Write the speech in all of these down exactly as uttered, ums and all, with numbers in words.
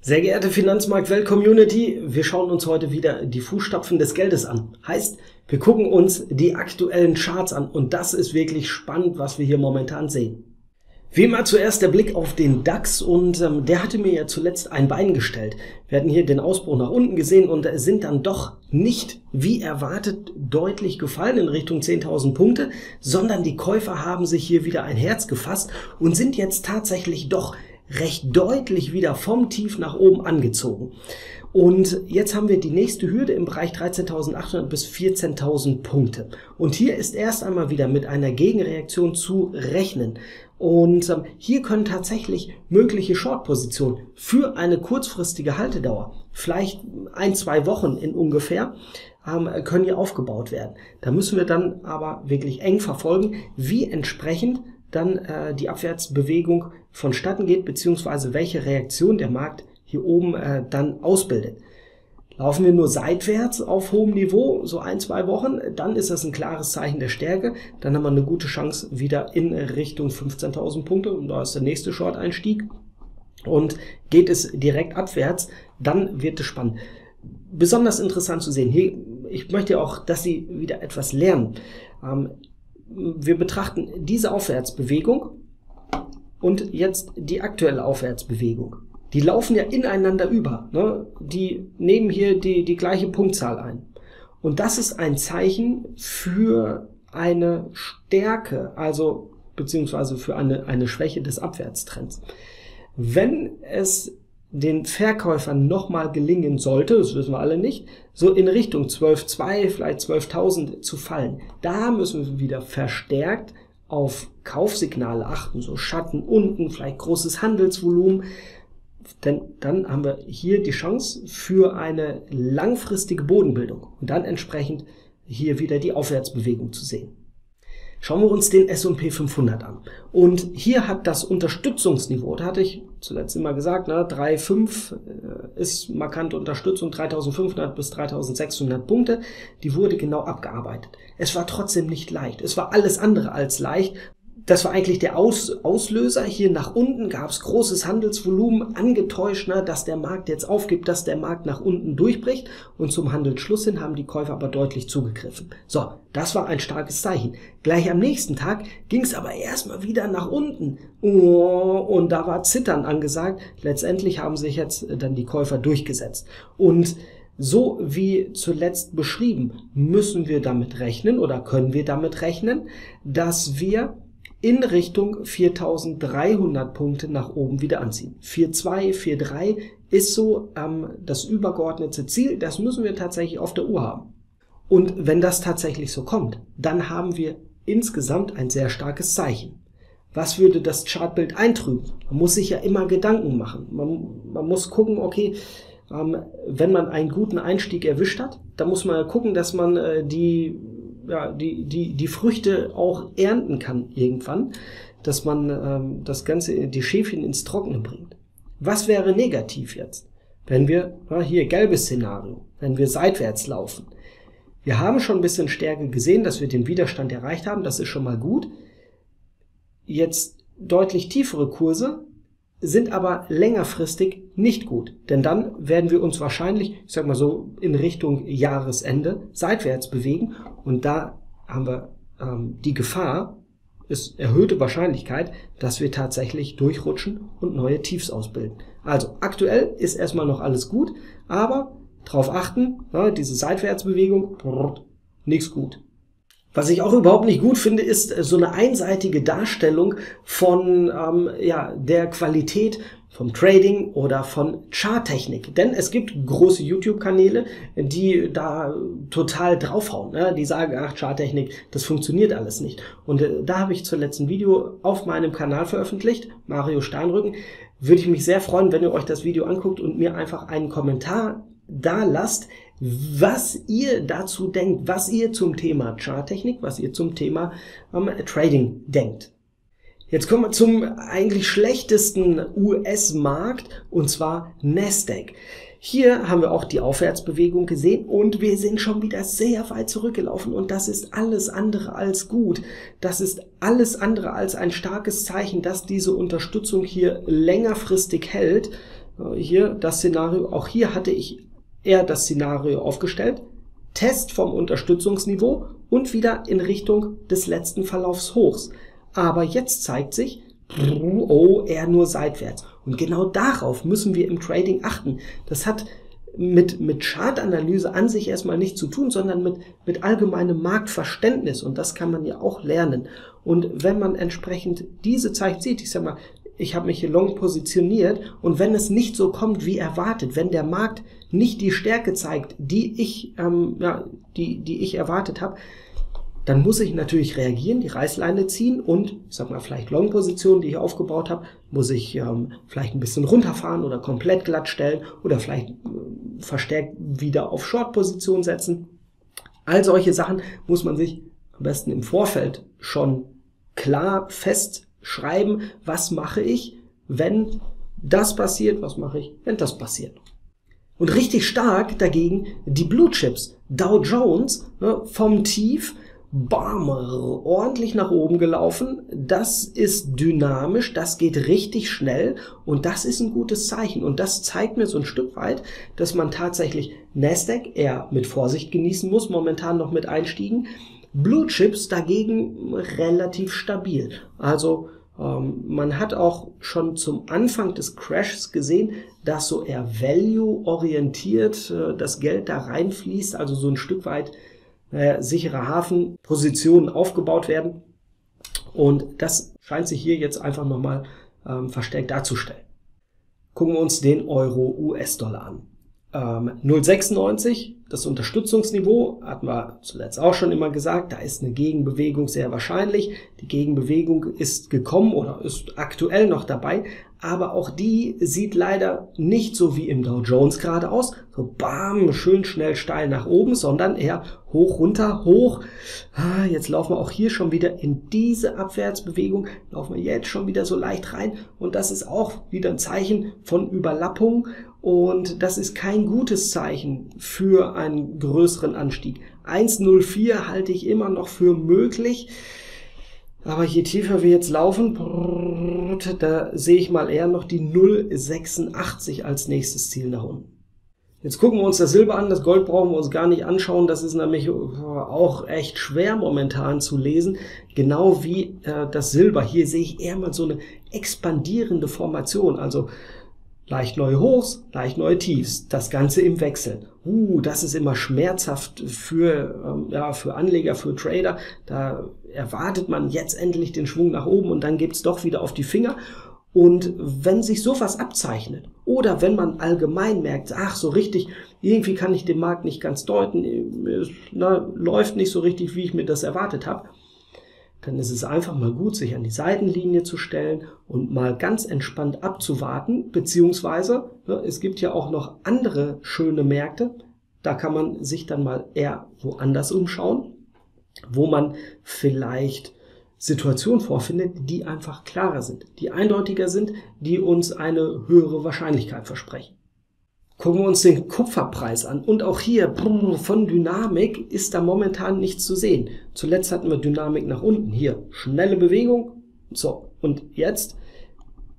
Sehr geehrte Finanzmarktwelt-Community, wir schauen uns heute wieder die Fußstapfen des Geldes an. Heißt, wir gucken uns die aktuellen Charts an und das ist wirklich spannend, was wir hier momentan sehen. Wie immer zuerst der Blick auf den DAX und ähm, der hatte mir ja zuletzt ein Bein gestellt. Wir hatten hier den Ausbruch nach unten gesehen und sind dann doch nicht, wie erwartet, deutlich gefallen in Richtung zehntausend Punkte, sondern die Käufer haben sich hier wieder ein Herz gefasst und sind jetzt tatsächlich doch recht deutlich wieder vom Tief nach oben angezogen. Und jetzt haben wir die nächste Hürde im Bereich dreizehntausendachthundert bis vierzehntausend Punkte. Und hier ist erst einmal wieder mit einer Gegenreaktion zu rechnen. Und ähm, hier können tatsächlich mögliche Short-Positionen für eine kurzfristige Haltedauer, vielleicht ein, zwei Wochen in ungefähr, ähm, können hier aufgebaut werden. Da müssen wir dann aber wirklich eng verfolgen, wie entsprechend dann äh, die Abwärtsbewegung vonstatten geht, beziehungsweise welche Reaktion der Markt hier oben äh, dann ausbildet. Laufen wir nur seitwärts auf hohem Niveau, so ein, zwei Wochen, dann ist das ein klares Zeichen der Stärke. Dann haben wir eine gute Chance wieder in Richtung fünfzehntausend Punkte und da ist der nächste Short-Einstieg. Und geht es direkt abwärts, dann wird es spannend. Besonders interessant zu sehen, hier, ich möchte ja auch, dass Sie wieder etwas lernen. Ähm, wir betrachten diese Aufwärtsbewegung und jetzt die aktuelle Aufwärtsbewegung. Die laufen ja ineinander über, ne? Die nehmen hier die, die gleiche Punktzahl ein. Und das ist ein Zeichen für eine Stärke, also beziehungsweise für eine, eine Schwäche des Abwärtstrends. Wenn es den Verkäufern nochmal gelingen sollte, das wissen wir alle nicht, so in Richtung zwölf Komma zwei, vielleicht zwölftausend zu fallen, da müssen wir wieder verstärkt auf Kaufsignale achten, so Schatten unten, vielleicht großes Handelsvolumen. Denn dann haben wir hier die Chance für eine langfristige Bodenbildung und dann entsprechend hier wieder die Aufwärtsbewegung zu sehen. Schauen wir uns den S und P fünfhundert an. Und hier hat das Unterstützungsniveau, da hatte ich zuletzt immer gesagt, ne, drei Komma fünf ist markante Unterstützung, dreitausendfünfhundert bis dreitausendsechshundert Punkte, die wurde genau abgearbeitet. Es war trotzdem nicht leicht, es war alles andere als leicht. Das war eigentlich der Aus, Auslöser. Hier nach unten gab es großes Handelsvolumen, angetäuscht, ne, dass der Markt jetzt aufgibt, dass der Markt nach unten durchbricht. Und zum Handelsschluss hin haben die Käufer aber deutlich zugegriffen. So, das war ein starkes Zeichen. Gleich am nächsten Tag ging es aber erstmal wieder nach unten. Und da war Zittern angesagt. Letztendlich haben sich jetzt dann die Käufer durchgesetzt. Und so wie zuletzt beschrieben, müssen wir damit rechnen oder können wir damit rechnen, dass wir in Richtung viertausenddreihundert Punkte nach oben wieder anziehen. vier Komma zwei, vier Komma drei ist so ähm, das übergeordnete Ziel, das müssen wir tatsächlich auf der Uhr haben. Und wenn das tatsächlich so kommt, dann haben wir insgesamt ein sehr starkes Zeichen. Was würde das Chartbild eintrüben? Man muss sich ja immer Gedanken machen. Man, man muss gucken, okay, ähm, wenn man einen guten Einstieg erwischt hat, dann muss man gucken, dass man äh, die Ja, die, die, die Früchte auch ernten kann irgendwann, dass man ähm, das Ganze, die Schäfchen ins Trockene bringt. Was wäre negativ jetzt, wenn wir, na, hier gelbes Szenario, wenn wir seitwärts laufen? Wir haben schon ein bisschen Stärke gesehen, dass wir den Widerstand erreicht haben, das ist schon mal gut. Jetzt deutlich tiefere Kurse sind aber längerfristig nicht gut, denn dann werden wir uns wahrscheinlich, ich sag mal so, in Richtung Jahresende seitwärts bewegen und da haben wir ähm, die Gefahr, ist erhöhte Wahrscheinlichkeit, dass wir tatsächlich durchrutschen und neue Tiefs ausbilden. Also aktuell ist erstmal noch alles gut, aber darauf achten, ne, diese Seitwärtsbewegung, brrr, nichts gut. Was ich auch überhaupt nicht gut finde, ist so eine einseitige Darstellung von ähm, ja, der Qualität vom Trading oder von Charttechnik. Denn es gibt große YouTube-Kanäle, die da total draufhauen, ne? Die sagen, ach, Charttechnik, das funktioniert alles nicht. Und äh, da habe ich zuletzt ein Video auf meinem Kanal veröffentlicht, Mario Steinrücken. Würde ich mich sehr freuen, wenn ihr euch das Video anguckt und mir einfach einen Kommentar da lasst, was ihr dazu denkt, was ihr zum Thema Charttechnik, was ihr zum Thema ähm, Trading denkt. Jetzt kommen wir zum eigentlich schlechtesten U S-Markt und zwar Nasdaq. Hier haben wir auch die Aufwärtsbewegung gesehen und wir sind schon wieder sehr weit zurückgelaufen und das ist alles andere als gut. Das ist alles andere als ein starkes Zeichen, dass diese Unterstützung hier längerfristig hält. hier das Szenario, auch hier hatte ich eher das Szenario aufgestellt, Test vom Unterstützungsniveau und wieder in Richtung des letzten Verlaufs hochs. Aber jetzt zeigt sich, oh, eher nur seitwärts. Und genau darauf müssen wir im Trading achten. Das hat mit, mit Chartanalyse an sich erstmal nichts zu tun, sondern mit, mit allgemeinem Marktverständnis. Und das kann man ja auch lernen. Und wenn man entsprechend diese Zeichen sieht, ich sag mal, ich habe mich hier long positioniert und wenn es nicht so kommt wie erwartet, wenn der Markt nicht die Stärke zeigt, die ich, ähm, ja, die, die ich erwartet habe, dann muss ich natürlich reagieren, die Reißleine ziehen und, ich sag mal, vielleicht Long-Positionen, die ich aufgebaut habe, muss ich ähm, vielleicht ein bisschen runterfahren oder komplett glatt stellen oder vielleicht äh, verstärkt wieder auf Short-Position setzen. All solche Sachen muss man sich am besten im Vorfeld schon klar festschreiben, was mache ich, wenn das passiert, was mache ich, wenn das passiert. Und richtig stark dagegen die Blue Chips, Dow Jones, ne, vom Tief, bam, ordentlich nach oben gelaufen, das ist dynamisch, das geht richtig schnell und das ist ein gutes Zeichen und das zeigt mir so ein Stück weit, dass man tatsächlich Nasdaq eher mit Vorsicht genießen muss, momentan noch mit Einstiegen, Blue Chips dagegen relativ stabil, also ähm, man hat auch schon zum Anfang des Crashs gesehen, dass so eher value-orientiert äh, das Geld da reinfließt, also so ein Stück weit Naja, sichere Hafenpositionen aufgebaut werden und das scheint sich hier jetzt einfach nochmal ähm, verstärkt darzustellen. Gucken wir uns den Euro-U S-Dollar an. Ähm, null Komma sechsundneunzig, das Unterstützungsniveau, hatten wir zuletzt auch schon immer gesagt, da ist eine Gegenbewegung sehr wahrscheinlich. Die Gegenbewegung ist gekommen oder ist aktuell noch dabei, aber auch die sieht leider nicht so wie im Dow Jones gerade aus, so bam, schön schnell steil nach oben, sondern eher hoch, runter, hoch. Ah, jetzt laufen wir auch hier schon wieder in diese Abwärtsbewegung, laufen wir jetzt schon wieder so leicht rein und das ist auch wieder ein Zeichen von Überlappung und das ist kein gutes Zeichen für einen größeren Anstieg. eins Komma null vier halte ich immer noch für möglich. Aber je tiefer wir jetzt laufen, da sehe ich mal eher noch die null Komma sechsundachtzig als nächstes Ziel nach unten. Jetzt gucken wir uns das Silber an, das Gold brauchen wir uns gar nicht anschauen, das ist nämlich auch echt schwer momentan zu lesen, genau wie äh, das Silber. Hier sehe ich eher mal so eine expandierende Formation, also leicht neue Hochs, leicht neue Tiefs, das Ganze im Wechsel. Uh, das ist immer schmerzhaft für, ähm, ja, für Anleger, für Trader. Da erwartet man jetzt endlich den Schwung nach oben und dann geht's doch wieder auf die Finger. Und wenn sich sowas abzeichnet oder wenn man allgemein merkt, ach so richtig, irgendwie kann ich den Markt nicht ganz deuten, es, na, läuft nicht so richtig, wie ich mir das erwartet habe, dann ist es einfach mal gut, sich an die Seitenlinie zu stellen und mal ganz entspannt abzuwarten, beziehungsweise ne, es gibt ja auch noch andere schöne Märkte, da kann man sich dann mal eher woanders umschauen, wo man vielleicht Situationen vorfindet, die einfach klarer sind, die eindeutiger sind, die uns eine höhere Wahrscheinlichkeit versprechen. Gucken wir uns den Kupferpreis an und auch hier von Dynamik ist da momentan nichts zu sehen. Zuletzt hatten wir Dynamik nach unten, hier schnelle Bewegung, so und jetzt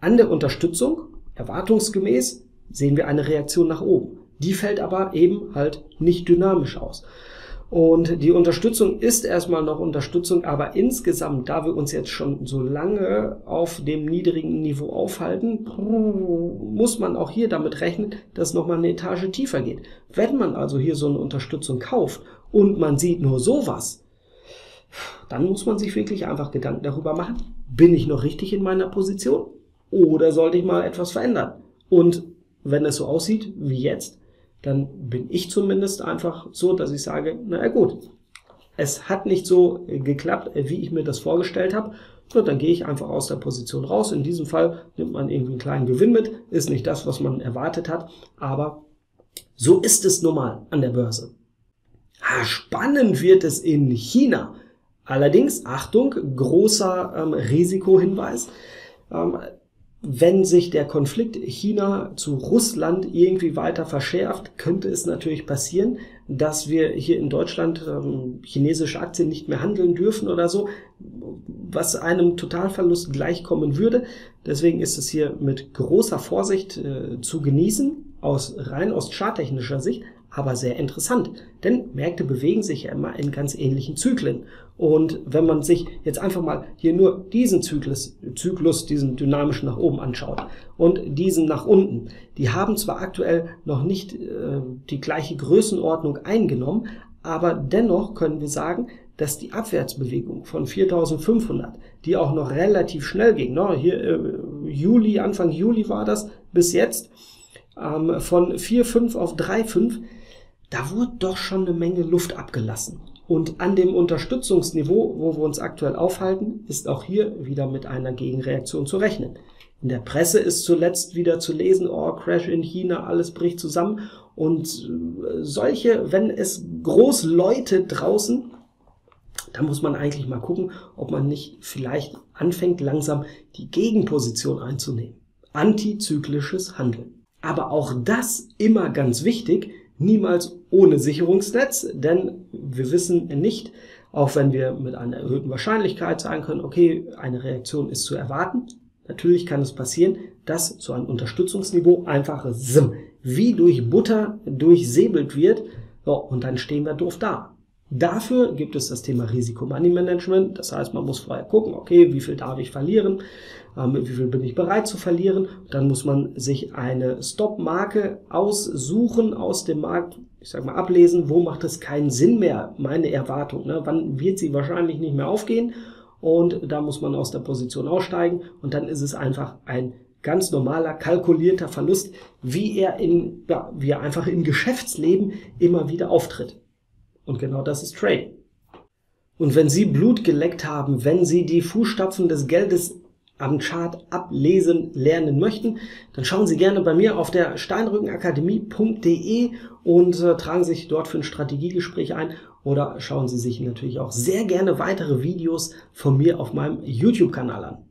an der Unterstützung, erwartungsgemäß sehen wir eine Reaktion nach oben. Die fällt aber eben halt nicht dynamisch aus. Und die Unterstützung ist erstmal noch Unterstützung, aber insgesamt, da wir uns jetzt schon so lange auf dem niedrigen Niveau aufhalten, muss man auch hier damit rechnen, dass nochmal eine Etage tiefer geht. Wenn man also hier so eine Unterstützung kauft und man sieht nur sowas, dann muss man sich wirklich einfach Gedanken darüber machen, bin ich noch richtig in meiner Position oder sollte ich mal etwas verändern? Und wenn es so aussieht wie jetzt, dann bin ich zumindest einfach so, dass ich sage, naja gut, es hat nicht so geklappt, wie ich mir das vorgestellt habe, und dann gehe ich einfach aus der Position raus. In diesem Fall nimmt man irgendwie einen kleinen Gewinn mit, ist nicht das, was man erwartet hat, aber so ist es nun mal an der Börse. Ah, spannend wird es in China. Allerdings, Achtung, großer ähm, Risikohinweis, ähm, Wenn sich der Konflikt China zu Russland irgendwie weiter verschärft, könnte es natürlich passieren, dass wir hier in Deutschland ähm, chinesische Aktien nicht mehr handeln dürfen oder so, was einem Totalverlust gleichkommen würde. Deswegen ist es hier mit großer Vorsicht äh, zu genießen, aus rein aus charttechnischer Sicht, aber sehr interessant, denn Märkte bewegen sich ja immer in ganz ähnlichen Zyklen. Und wenn man sich jetzt einfach mal hier nur diesen Zyklus, Zyklus, diesen dynamischen nach oben anschaut und diesen nach unten, die haben zwar aktuell noch nicht äh, die gleiche Größenordnung eingenommen, aber dennoch können wir sagen, dass die Abwärtsbewegung von viertausendfünfhundert, die auch noch relativ schnell ging, ne, hier äh, Juli, Anfang Juli war das, bis jetzt, ähm, von vier Komma fünf auf drei Komma fünf, da wurde doch schon eine Menge Luft abgelassen. Und an dem Unterstützungsniveau, wo wir uns aktuell aufhalten, ist auch hier wieder mit einer Gegenreaktion zu rechnen. In der Presse ist zuletzt wieder zu lesen, oh, Crash in China, alles bricht zusammen. Und solche, wenn es groß läutet draußen, da muss man eigentlich mal gucken, ob man nicht vielleicht anfängt, langsam die Gegenposition einzunehmen. Antizyklisches Handeln. Aber auch das immer ganz wichtig, niemals ohne Sicherungsnetz, denn wir wissen nicht, auch wenn wir mit einer erhöhten Wahrscheinlichkeit sagen können, okay, eine Reaktion ist zu erwarten, natürlich kann es passieren, dass so ein Unterstützungsniveau einfach wie durch Butter durchsäbelt wird, so, und dann stehen wir doof da. Dafür gibt es das Thema Risikomoney-Management, das heißt, man muss vorher gucken, okay, wie viel darf ich verlieren, ähm, wie viel bin ich bereit zu verlieren, dann muss man sich eine Stop-Marke aussuchen aus dem Markt, ich sag mal ablesen, wo macht es keinen Sinn mehr, meine Erwartung, ne? Wann wird sie wahrscheinlich nicht mehr aufgehen, und da muss man aus der Position aussteigen, und dann ist es einfach ein ganz normaler, kalkulierter Verlust, wie er, in, ja, wie er einfach im Geschäftsleben immer wieder auftritt. Und genau das ist Trading. Und wenn Sie Blut geleckt haben, wenn Sie die Fußstapfen des Geldes am Chart ablesen lernen möchten, dann schauen Sie gerne bei mir auf der Steinrückenakademie punkt de und äh, tragen sich dort für ein Strategiegespräch ein, oder schauen Sie sich natürlich auch sehr gerne weitere Videos von mir auf meinem YouTube-Kanal an.